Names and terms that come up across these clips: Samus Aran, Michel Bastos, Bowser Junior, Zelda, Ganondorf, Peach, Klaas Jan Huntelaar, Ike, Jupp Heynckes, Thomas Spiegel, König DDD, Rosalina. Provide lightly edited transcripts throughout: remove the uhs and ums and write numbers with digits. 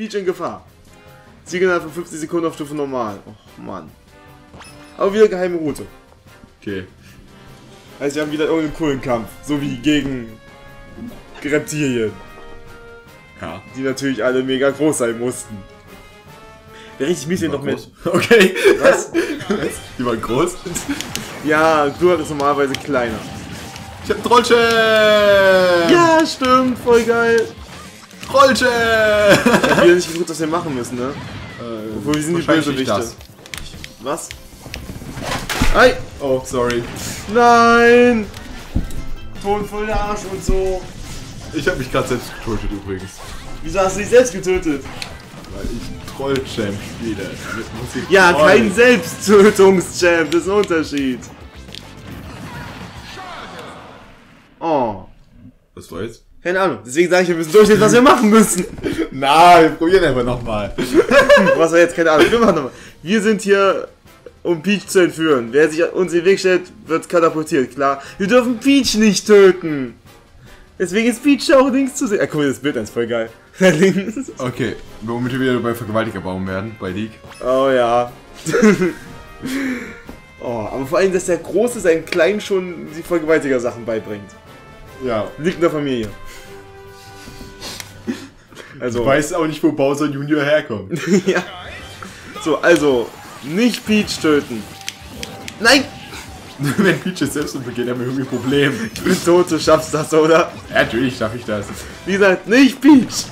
Peach in Gefahr. Sieg innerhalb von 50 Sekunden auf Stufe normal. Och Mann. Aber wieder geheime Route. Okay. Also wir haben wieder irgendeinen coolen Kampf. So wie gegen Reptilien. Ja. Die natürlich alle mega groß sein mussten. Der richtig mies noch groß. Mit. Okay. Was? Die waren groß? Ja, du hattest normalerweise kleiner. Ich hab Trollchen! Ja, stimmt, voll geil! Trollchen! Ich hab wieder nicht geguckt, was wir machen müssen, ne? Obwohl, wir sind die Bösewichte. Was? Ei! Oh, sorry. Nein! Ton voll der Arsch und so. Ich hab mich gerade selbst getötet übrigens. Wieso hast du dich selbst getötet? Weil ich Troll-Champ spiele. Ja, rollen. Kein Selbsttötungs-Champ, das ist ein Unterschied. Oh. Was war jetzt? Keine Ahnung, deswegen sage ich, wir müssen durchsehen, was wir machen müssen. Na, wir probieren einfach nochmal. Was war jetzt? Keine Ahnung, wir machen nochmal. Wir sind hier, um Peach zu entführen. Wer sich uns in den Weg stellt, wird katapultiert, klar. Wir dürfen Peach nicht töten. Deswegen ist Peach auch links zu sehen. Guck mal, das Bild ist voll geil. Links. Okay, womit wir wieder bei Vergewaltigerbaum werden, bei League. Oh ja. Oh, aber vor allem, dass der Große seinen Kleinen schon die Vergewaltiger-Sachen beibringt. Ja. Liegt in der Familie. Also. Du weißt auch nicht, wo Bowser Junior herkommt. Ja. So, also, nicht Peach töten. Nein! Wenn Peach jetzt selbst umgeht, haben wir irgendwie ein Problem. Ich bin tot, du schaffst das, oder? Ja, natürlich schaffe ich das. Wie gesagt, nicht Peach!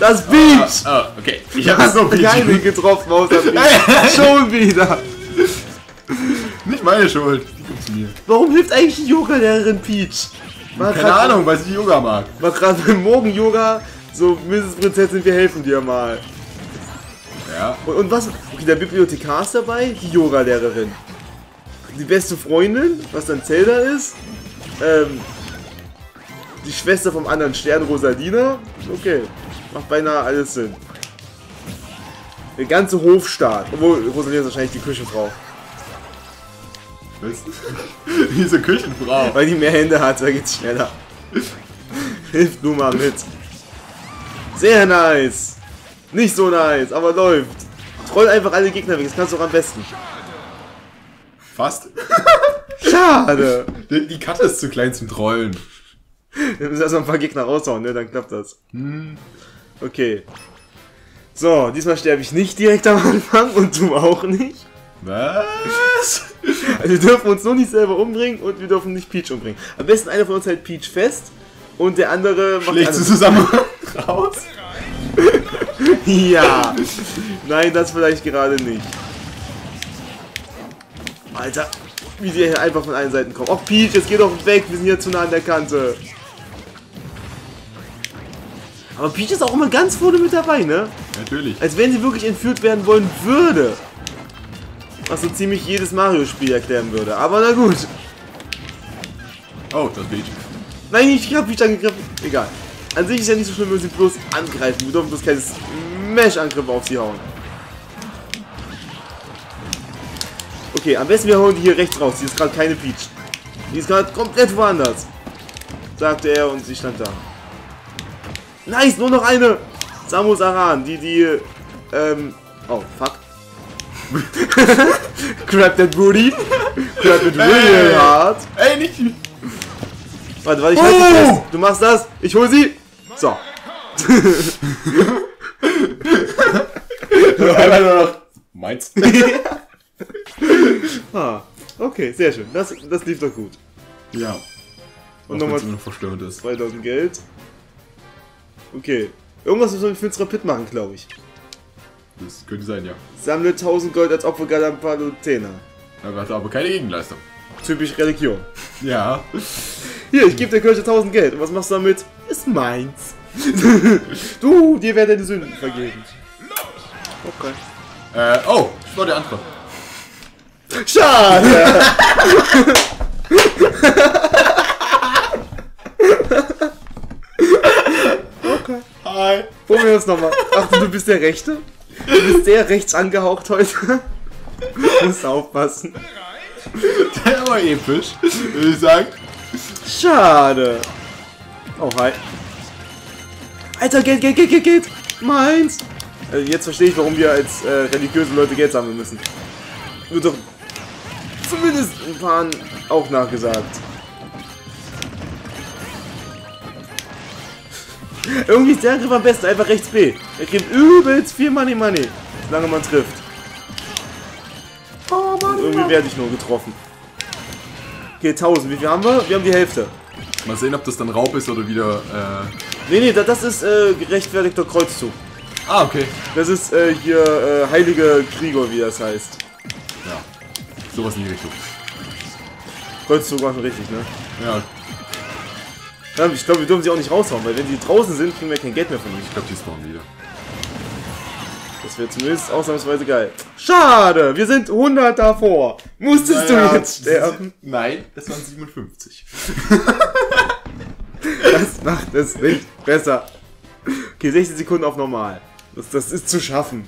Das ist Peach! Oh, oh, okay. Ich habe noch keine getroffen, außer Peach. Schon wieder! Nicht meine Schuld. Die kommt zu mir. Warum hilft eigentlich die Yoga-Lehrerin Peach? Keine Ahnung, weil sie Yoga mag. War gerade beim Morgen-Yoga, so Mrs. Prinzessin, wir helfen dir mal. Ja. Und was? Okay, der Bibliothekar ist dabei, die Yoga-Lehrerin. Die beste Freundin, was dann Zelda ist. Die Schwester vom anderen Stern, Rosalina. Okay, macht beinahe alles Sinn. Der ganze Hofstaat. Obwohl, Rosalina ist wahrscheinlich die Küchenfrau. Was? Diese Küchenfrau. Weil die mehr Hände hat, da geht's schneller. Hilft nur mal mit. Sehr nice. Nicht so nice, aber läuft. Troll einfach alle Gegner weg, das kannst du auch am besten. Fast. Schade. Die Karte ist zu klein zum Trollen. Wir müssen erstmal ein paar Gegner raushauen, ne? Dann klappt das. Okay. So, diesmal sterbe ich nicht direkt am Anfang und du auch nicht. Was? Also wir dürfen uns nur nicht selber umbringen und wir dürfen nicht Peach umbringen. Am besten einer von uns hält Peach fest und der andere macht... Schlägst du zusammen raus? Ja. Nein, das vielleicht gerade nicht. Alter, wie die hier einfach von allen Seiten kommen. Och Peach, jetzt geh doch weg, wir sind hier zu nah an der Kante. Aber Peach ist auch immer ganz vorne mit dabei, ne? Natürlich. Als wenn sie wirklich entführt werden wollen würde. Was so ziemlich jedes Mario-Spiel erklären würde. Aber na gut. Oh, das Peach. Nein, ich hab Peach angegriffen. Egal. An sich ist ja nicht so schlimm, wenn wir sie bloß angreifen. Wir dürfen bloß keine Smash-Angriffe auf sie hauen. Okay, am besten wir holen die hier rechts raus. Die ist gerade keine Peach. Die ist gerade komplett woanders. Sagte er und sie stand da. Nice, nur noch eine. Samus Aran, oh, fuck. Grab that booty. Grab it real hard. Ey, nicht. Warte, ich halte dich fest. Du machst das, ich hol sie. So. Einmal nur noch. Meins. Ah, okay, sehr schön. Das lief doch gut. Ja. Und nochmal 2000 Geld. Okay. Irgendwas müssen wir mit Finsterer Pit machen, glaube ich. Das könnte sein, ja. Sammle 1000 Gold als Opfer Galampalutena. Er hatte aber keine Gegenleistung. Typisch Religion. Ja. Hier, ich gebe der Kirche 1000 Geld. Und was machst du damit? Ist meins. Du, dir werden deine Sünden vergeben. Okay. Oh, das war der Antwort. Schade! Okay. Hi. Probieren wir uns nochmal. Ach, du bist der Rechte? Du bist sehr rechts angehaucht heute. Du musst aufpassen. Der war episch, würde ich sagen. Schade. Oh, hi. Alter, Geld, Geld, Geld, Geld, Geld. Meins. Also jetzt verstehe ich, warum wir als religiöse Leute Geld sammeln müssen. Wird doch zumindest ein paar auch nachgesagt. Irgendwie ist der Angriff am besten, einfach rechts B. Er kriegt übelst viel Money, solange man trifft. Oh, Mann, irgendwie werde ich nur getroffen. Okay, 1000. Wie viel haben wir? Wir haben die Hälfte. Mal sehen, ob das dann Raub ist oder wieder... Nee, das ist gerechtfertigter Kreuzzug. Ah, okay. Das ist hier Heilige Krieger, wie das heißt. Ja, sowas in die Richtung. Kreuzzug war schon richtig, ne? Ja. Ich glaube, wir dürfen sie auch nicht raushauen, weil wenn sie draußen sind, kriegen wir kein Geld mehr von ihnen. Ich glaube, die spawnen wieder. Das wäre zumindest ausnahmsweise geil. Schade, wir sind 100 davor. Musstest du jetzt sterben? Nein, das waren 57. Das macht es nicht besser. Okay, 16 Sekunden auf normal. Das ist zu schaffen.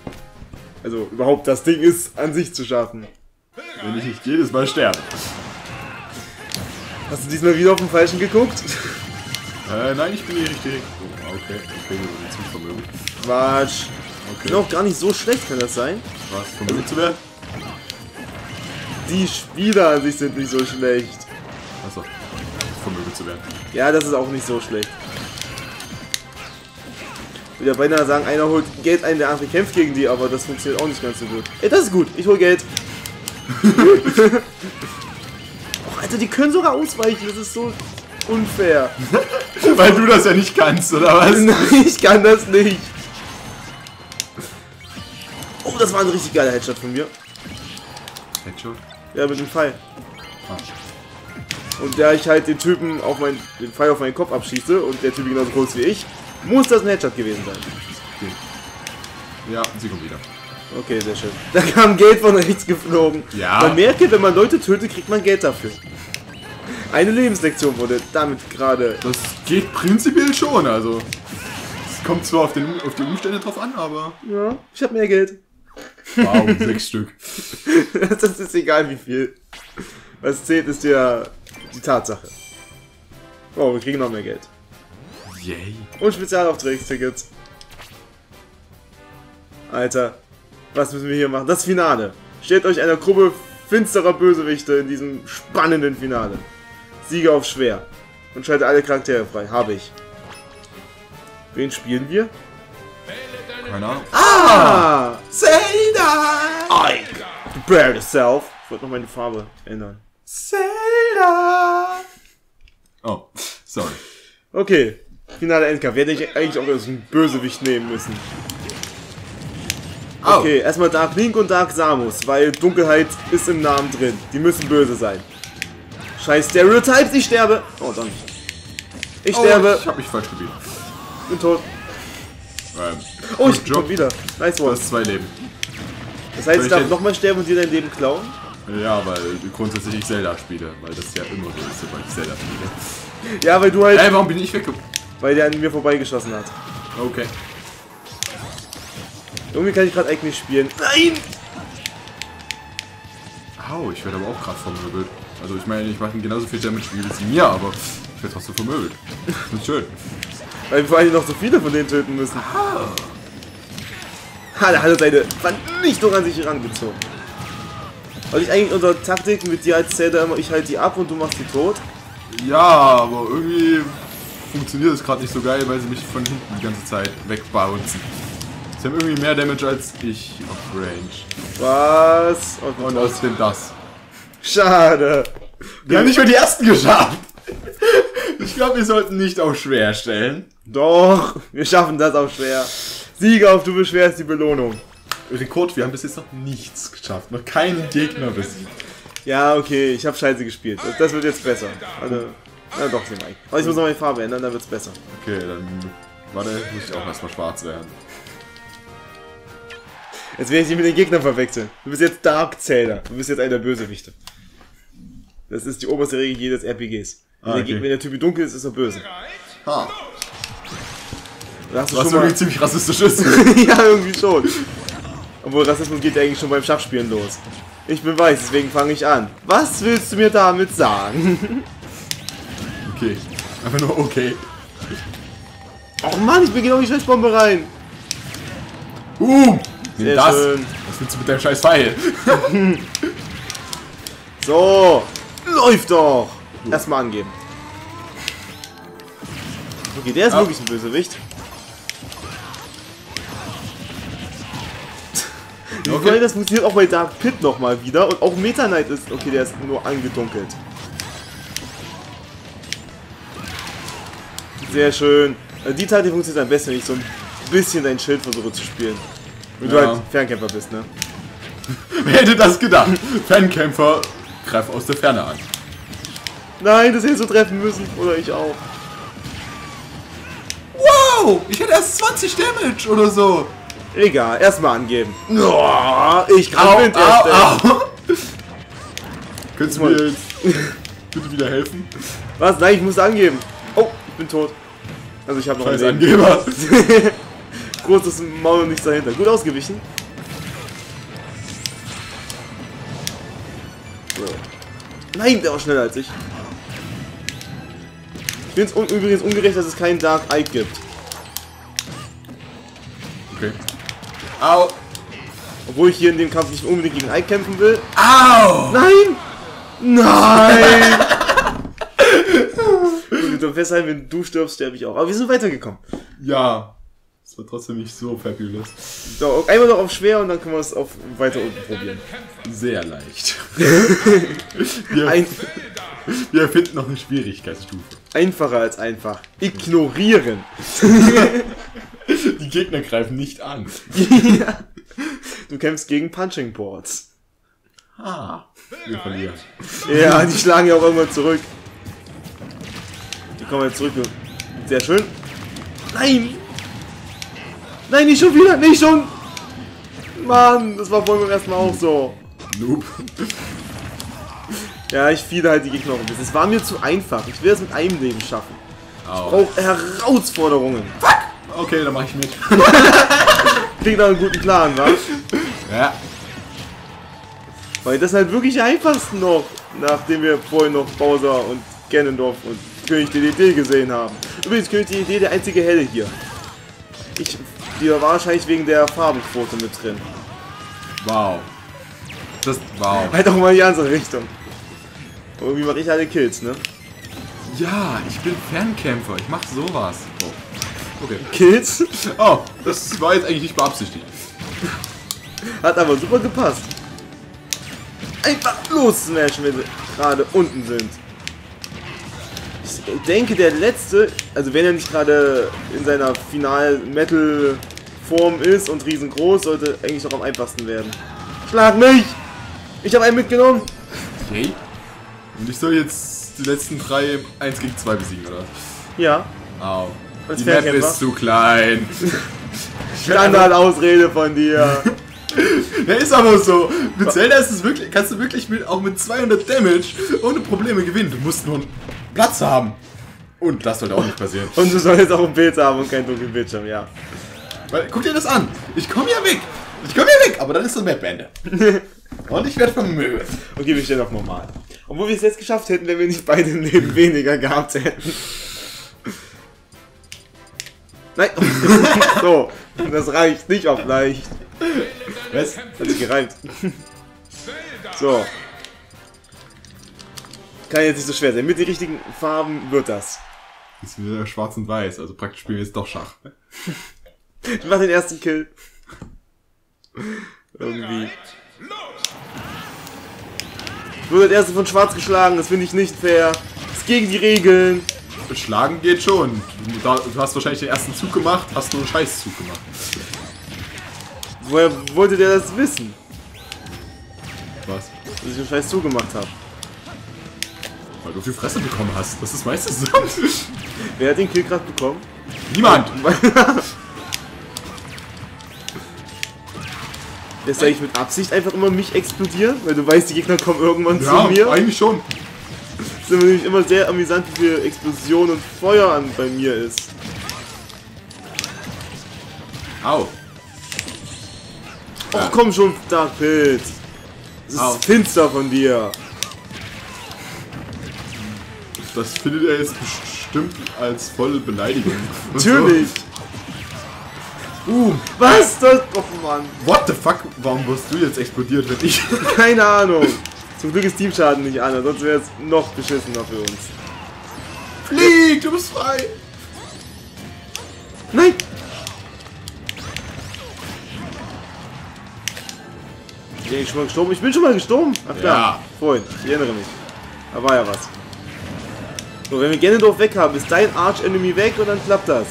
Also überhaupt, das Ding ist an sich zu schaffen. Wenn ich nicht jedes Mal sterbe. Hast du diesmal wieder auf den Falschen geguckt? Nein, ich bin hier richtig. Oh, okay, ich bin über den Zugvermögen. Quatsch. Okay. Bin auch gar nicht so schlecht, kann das sein? Was? Vermögen zu werden? Die Spieler an sich sind nicht so schlecht. Achso, vermögen zu werden. Ja, das ist auch nicht so schlecht. Ich würde ja beinahe sagen, einer holt Geld ein, der andere kämpft gegen die, aber das funktioniert auch nicht ganz so gut. Ey, das ist gut, ich hol Geld. Alter, die können sogar ausweichen, das ist so unfair. Weil du das ja nicht kannst, oder was? Nein, ich kann das nicht. Oh, das war ein richtig geiler Headshot von mir. Headshot? Ja, mit dem Pfeil. Ah. Und da ich halt den Typen auf den Pfeil auf meinen Kopf abschieße und der Typ genauso groß wie ich, muss das ein Headshot gewesen sein. Okay. Ja, sie kommt wieder. Okay, sehr schön. Da kam Geld von rechts geflogen. Ja. Man merke, wenn man Leute tötet, kriegt man Geld dafür. Eine Lebenslektion wurde damit gerade... Das geht prinzipiell schon, also... Es kommt zwar auf die Umstände drauf an, aber... Ja, ich hab mehr Geld. Wow, 6 Stück. Das ist egal wie viel. Was zählt, ist ja die Tatsache. Oh, wir kriegen noch mehr Geld. Yay. Und Spezialaufträgstickets. Alter... Was müssen wir hier machen? Das Finale. Stellt euch einer Gruppe finsterer Bösewichte in diesem spannenden Finale. Sieger auf schwer. Und schaltet alle Charaktere frei. Habe ich. Wen spielen wir? Keine Ahnung. Ah! Zelda! Ike! Prepare yourself. Ich wollte noch meine Farbe ändern. Zelda! Oh, sorry. Okay. Finale Endkampf. Hätte ich eigentlich auch so einen Bösewicht nehmen müssen. Okay, erstmal Dark Link und Dark Samus, weil Dunkelheit ist im Namen drin. Die müssen böse sein. Scheiß Stereotypes, ich sterbe! Oh, dann. Ich sterbe! Ich hab mich falsch gebieten. Bin tot. Oh, ich bin wieder. Nice one. Du hast 2 Leben. Das heißt, ich darf nochmal sterben und dir dein Leben klauen? Ja, weil du grundsätzlich ich Zelda spiele, weil das ja immer so ist, sobald ich Zelda spiele. Ja, weil du halt... Ey, warum bin ich weg? Weil der an mir vorbeigeschossen hat. Okay. Irgendwie kann ich gerade Eck nicht spielen. Nein! Au, ich werde aber auch gerade vermöbelt. Also ich meine, ich mache genauso viel Damage wie mir, aber ich werde trotzdem vermöbelt. Das ist schön. Weil wir vor allem noch so viele von denen töten müssen. Ah. Ha, da hat er seine Vernichtung an sich herangezogen. Weil ich eigentlich unsere Taktik mit dir als Zelda immer, ich halte die ab und du machst die tot. Ja, aber irgendwie funktioniert das gerade nicht so geil, weil sie mich von hinten die ganze Zeit wegbouncen. Sie haben irgendwie mehr Damage als ich auf Range. Was? Oh, und außerdem das. Schade. Wir haben nicht mal die ersten geschafft. Ich glaube, wir sollten nicht auf schwer stellen. Doch, wir schaffen das auf schwer. Sieger auf du bist schwer ist die Belohnung. Rekord, wir haben bis jetzt noch nichts geschafft. Noch keinen Gegner besiegt. Ja, okay, ich habe scheiße gespielt. Das wird jetzt besser. Also, na doch, sie meinen. Aber ich muss noch meine Farbe ändern, dann wird's besser. Okay, dann warte, muss ich auch erstmal schwarz werden. Jetzt werde ich dich mit den Gegnern verwechseln. Du bist jetzt Dark Zelda. Du bist jetzt einer der Bösewichte. Das ist die oberste Regel jedes RPGs. Wenn, wenn der Typ dunkel ist, ist er böse. Ha. Was irgendwie ziemlich rassistisch ist. Ja, irgendwie schon. Obwohl, Rassismus geht ja eigentlich schon beim Schachspielen los. Ich bin weiß, deswegen fange ich an. Was willst du mir damit sagen? Okay. Einfach nur okay. Oh Mann, ich bin genau in die Schwächbombe rein. Nimm das! Schön. Was willst du mit deinem scheiß Pfeil? So! Läuft doch! Erstmal angeben. Okay, der ist wirklich ein Bösewicht. Okay. Weil das funktioniert auch bei Dark Pit nochmal wieder und auch Meta Knight ist. Okay, der ist nur angedunkelt. Sehr schön. Also die Taktik funktioniert am besten, wenn ich so ein bisschen dein Schild versuche zu spielen. Und ja, du halt Fernkämpfer bist, ne? Wer hätte das gedacht? Fernkämpfer, greif aus der Ferne an. Nein, das hättest du treffen müssen. Oder ich auch. Wow! Ich hätte erst 20 Damage oder so. Egal, erstmal angeben. Oh, ich kann mit Könntest du mir jetzt bitte wieder helfen? Was? Nein, ich muss angeben. Oh, ich bin tot. Also ich habe noch einen Angeber. Großes Maul und nichts dahinter. Gut ausgewichen. So. Nein, der war schneller als ich. Ich finde es übrigens ungerecht, dass es keinen Dark Eye gibt. Okay. Au! Obwohl ich hier in dem Kampf nicht unbedingt gegen Ike kämpfen will. Au! Nein! Nein! Gut, dann festhalten, wenn du stirbst, sterbe ich auch. Aber wir sind weitergekommen. Ja. Das war trotzdem nicht so fabulous. So, einmal noch auf schwer und dann können wir es auf weiter unten probieren. Sehr leicht. Wir finden noch eine Schwierigkeitsstufe. Einfacher als einfach. Ignorieren. Die Gegner greifen nicht an. Ja. Du kämpfst gegen Punching Boards. Ah. Wir verlieren. Ja, die schlagen ja auch irgendwann zurück. Die kommen jetzt zurück. Sehr schön. Nein! Nein, nicht schon wieder! Nicht schon! Mann, das war vorhin beim ersten Mal auch so. Noob. Ja, ich fiele halt die Gegner auch ein bisschen. Es war mir zu einfach. Ich will es mit einem Leben schaffen. Au. Ich brauche Herausforderungen. Fuck! Okay, dann mach ich mit. Klingt nach einem guten Plan, wa? Ja. Weil das halt wirklich einfachsten noch, nachdem wir vorhin noch Bowser und Ganondorf und König DDD gesehen haben. Übrigens König DDD der einzige Helle hier. Die war wahrscheinlich wegen der Farbenquote mit drin. Wow. Halt doch mal in die andere Richtung. Irgendwie mache ich alle Kills, ne? Ja, ich bin Fernkämpfer, ich mach sowas. Oh. Okay. Kills? Oh, das war jetzt eigentlich nicht beabsichtigt. Hat aber super gepasst. Einfach los smashen, wenn wir gerade unten sind. Ich denke, der letzte, also wenn er nicht gerade in seiner Final-Metal-Form ist und riesengroß, sollte eigentlich noch am einfachsten werden. Schlag mich! Ich habe einen mitgenommen. Okay. Und ich soll jetzt die letzten drei 1 gegen 2 besiegen, oder? Ja. Au. Die Map ist zu klein. Standardausrede von dir. Ja, ist aber so. Mit Zelda ist es wirklich, kannst du wirklich mit, auch mit 200 Damage ohne Probleme gewinnen. Du musst nur einen Platz haben. Und das sollte auch nicht passieren. Und du sollst auch einen Pilz haben und keinen dunklen Bildschirm, ja. Weil, guck dir das an. Ich komme ja weg. Ich komme ja weg. Aber dann ist das Map-Ende. Und ich werde vermögen. Okay, wir stellen auf normal. Obwohl wir es jetzt geschafft hätten, wenn wir nicht beide ein Leben weniger gehabt hätten. Nein! So, das reicht nicht auf leicht. Was? Hat sich gereimt. So. Kann jetzt nicht so schwer sein. Mit den richtigen Farben wird das. Ist wieder schwarz und weiß, also praktisch spielen wir jetzt doch Schach. Ich mach den ersten Kill. Irgendwie. Ich wurde der erste von schwarz geschlagen, das finde ich nicht fair. Das ist gegen die Regeln. Schlagen geht schon. Du hast wahrscheinlich den ersten Zug gemacht, hast du einen Scheißzug gemacht. Woher wollte der das wissen? Was? Dass ich einen Scheißzug gemacht habe. Weil du auf die Fresse bekommen hast. Das ist meistens so. Wer hat den Kill gerade bekommen? Niemand! Lässt du eigentlich mit Absicht einfach immer mich explodieren? Weil du weißt, die Gegner kommen irgendwann zu mir? Ja, eigentlich schon. Es ist nämlich immer sehr amüsant, wie viel Explosion und Feuer bei mir ist. Au. Och, komm schon, Dark Pit. Das ist finster von dir. Das findet er jetzt bestimmt als volle Beleidigung. Natürlich. Was? Das? Oh Mann. What the fuck? Warum wirst du jetzt explodiert, wenn ich... Keine Ahnung. Zum Glück ist Teamschaden nicht an, sonst wäre es noch beschissener für uns. Flieg! Du bist frei! Nein! Bin ich schon mal gestorben? Ich bin schon mal gestorben! Ach klar, ja. Vorhin. Ich erinnere mich. Da war ja was. So, wenn wir Ganondorf weg haben, ist dein Arch-Enemy weg und dann klappt das.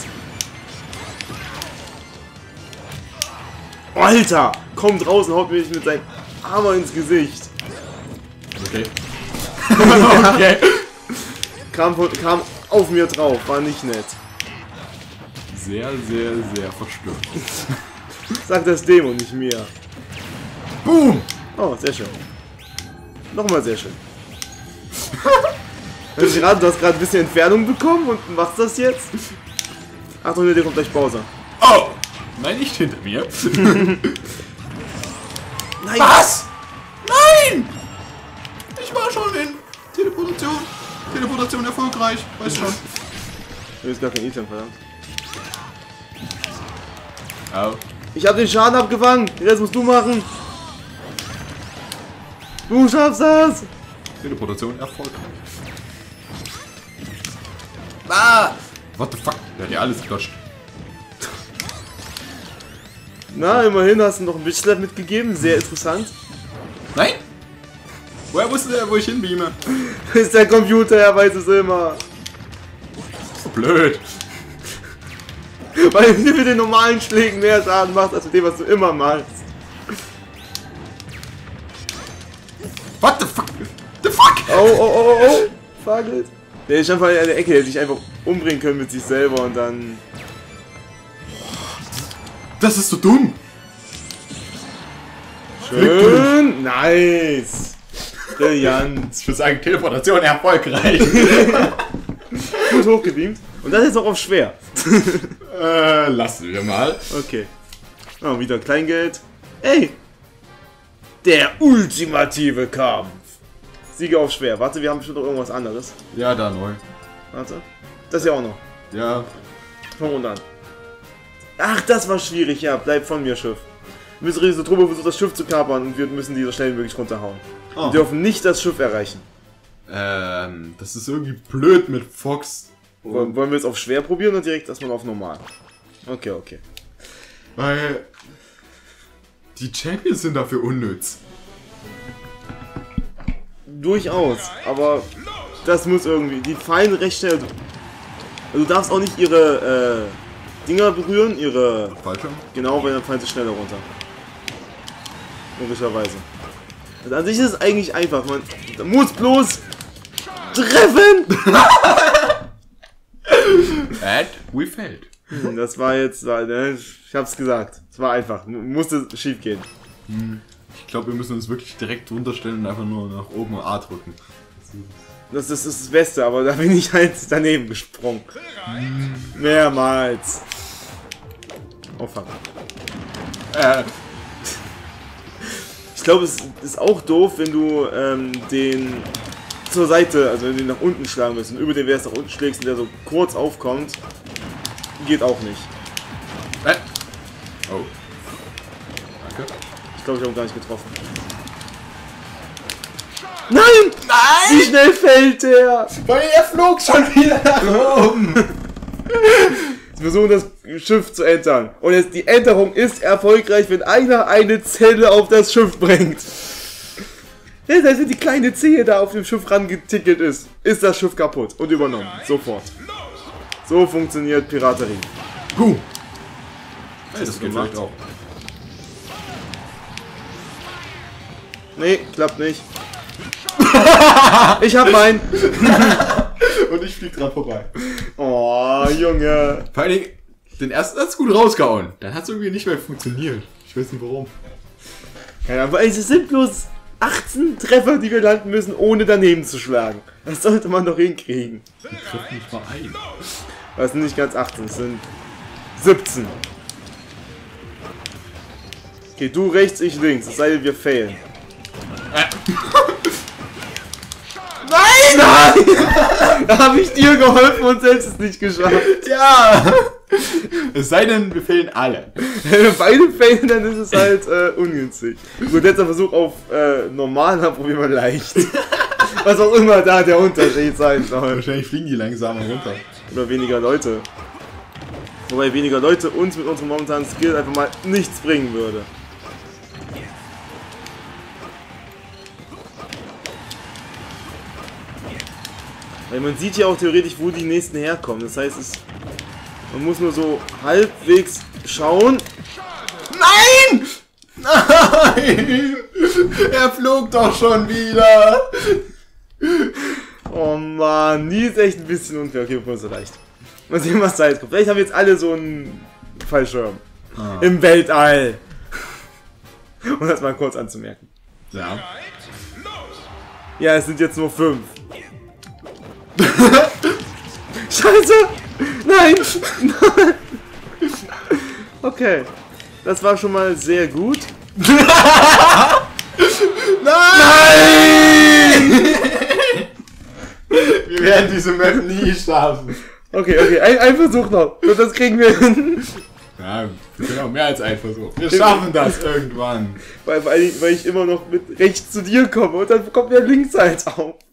Alter! Komm draußen, haut mich mit seinem Hammer ins Gesicht. Okay. Okay. Kam auf mir drauf, war nicht nett. Sehr, sehr, sehr verstört. Sag das Demo, nicht mir. Boom! Oh, sehr schön. Nochmal sehr schön. Du hast gerade ein bisschen Entfernung bekommen und machst das jetzt? Achtung, hinter dir kommt gleich Bowser. Oh! Nein, nicht hinter mir. Nein. Was? Nein! Ich war schon in Teleportation. Teleportation erfolgreich. Weiß schon. Du bist gar kein Item, verdammt. Oh. Ich hab den Schaden abgefangen. Den Rest musst du machen. Du schaffst das. Teleportation erfolgreich. Ah! What the fuck? Der hat ja alles geklatscht. Na, immerhin hast du noch einen Witchslap mitgegeben. Sehr interessant. Nein? Woher wusste der, wo ich hinbeame? Ist der Computer, er weiß es immer. So blöd. Weil du mit den normalen Schlägen mehr Schaden machst, als mit dem, was du immer machst. What the fuck? The fuck? Oh, oh, oh, oh, oh. Fagelt. Der ist einfach in der Ecke, der sich einfach umbringen können mit sich selber und dann... Das ist so dumm! Schön! Nice! Brillant! Ich würde sagen, Teleportation erfolgreich! Gut hochgebeamt. Und das ist auch auf schwer. Lassen wir mal. Okay. Oh, wieder Kleingeld. Ey! Der ultimative Kampf! Siege auf schwer. Warte, wir haben bestimmt noch irgendwas anderes. Ja, da neu. Warte. Das ja auch noch. Ja. Von unten an. Ach, das war schwierig, ja, bleib von mir, Schiff. Mysteriöse Truppe versucht das Schiff zu kapern und wir müssen die so schnell wie möglich runterhauen. Oh. Wir dürfen nicht das Schiff erreichen. Das ist irgendwie blöd mit Fox. Wollen wir es auf schwer probieren oder direkt erstmal auf normal? Okay, okay. Weil... Die Champions sind dafür unnütz. Durchaus, aber... Das muss irgendwie... Die fallen recht schnell... Du darfst auch nicht ihre... Dinger berühren, ihre... Fallschirm? Genau, weil dann fallen sie schneller runter. Logischerweise. Also an sich ist es eigentlich einfach, man muss bloß... treffen! And we failed. Das war jetzt... Ich hab's gesagt. Es war einfach. Musste schief gehen. Ich glaube, wir müssen uns wirklich direkt runterstellen und einfach nur nach oben A drücken. Das ist das Beste, aber da bin ich halt daneben gesprungen. Mehrmals. Oh fuck. Ich glaube, es ist auch doof, wenn du den zur Seite, also wenn du den nach unten schlagen willst und über den, wer es nach unten schlägst und der so kurz aufkommt, geht auch nicht. Oh. Danke. Ich glaube, ich habe gar nicht getroffen. Nein! Nein! Wie schnell fällt der? Weil er flog schon wieder nach oben. Jetzt versuchen, das Schiff zu entern. Und jetzt die Enterung ist erfolgreich, wenn einer eine Zelle auf das Schiff bringt. Das heißt, wenn die kleine Zehe da auf dem Schiff rangetickelt ist, ist das Schiff kaputt und übernommen. Sofort. So funktioniert Piraterie. Gut. Das geht vielleicht auch. Nee, klappt nicht. Ich hab meinen! Und ich flieg dran vorbei. Oh, Junge! Vor allem, den ersten hat's gut rausgehauen. Dann hat's irgendwie nicht mehr funktioniert. Ich weiß nicht warum. Keine Ahnung, es sind bloß 18 Treffer, die wir landen müssen, ohne daneben zu schlagen. Das sollte man doch hinkriegen. Ich triff nicht mal ein. Das sind nicht ganz 18, es sind 17. Okay, du rechts, ich links, es sei denn, wir failen. Nein! Nein! Da habe ich dir geholfen und selbst es nicht geschafft. Ja! Es sei denn, wir fehlen alle. Wenn wir beide fehlen, dann ist es halt ungünstig. Gut, letzter Versuch auf normal, dann probieren wir leicht. Was auch immer da der Unterschied sein soll. Wahrscheinlich fliegen die langsamer runter. Oder weniger Leute. Wobei weniger Leute uns mit unserem momentanen Skill einfach mal nichts bringen würde. Weil man sieht ja auch theoretisch, wo die nächsten herkommen. Das heißt, man muss nur so halbwegs schauen. Nein! Nein! Er flog doch schon wieder! Oh Mann, die ist echt ein bisschen unfair. Okay, wir so leicht. Mal sehen, was da jetzt kommt. Vielleicht haben wir jetzt alle so einen Fallschirm. Ah. Im Weltall. Um das mal kurz anzumerken. Ja. Ja, es sind jetzt nur 5. Scheiße! Nein! Nein! Okay. Das war schon mal sehr gut. Nein! Nein! Wir werden diese Map nie schaffen. Okay, ein Versuch noch. Und das kriegen wir hin. Ja, genau, mehr als ein Versuch. Wir schaffen das irgendwann. Weil ich immer noch mit rechts zu dir komme und dann kommt mir links halt auf.